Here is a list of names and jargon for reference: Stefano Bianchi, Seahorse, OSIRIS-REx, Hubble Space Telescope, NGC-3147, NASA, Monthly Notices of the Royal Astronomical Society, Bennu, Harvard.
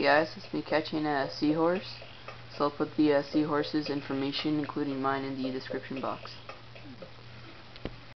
Hey guys, it's me catching a seahorse, so I'll put the seahorse's information, including mine, in the description box.